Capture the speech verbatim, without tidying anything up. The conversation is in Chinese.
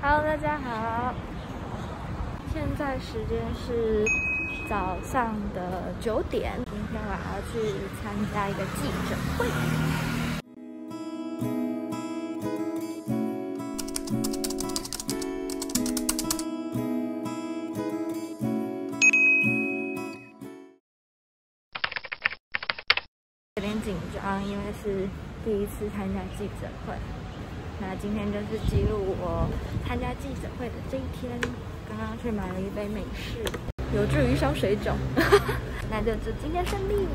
Hello， 大家好，现在时间是早上的九点。今天我要去参加一个记者会。有点紧张，因为是第一次参加记者会。 那今天就是记录我参加记者会的这一天。刚刚去买了一杯美式，有助于消水肿。那就祝今天顺利。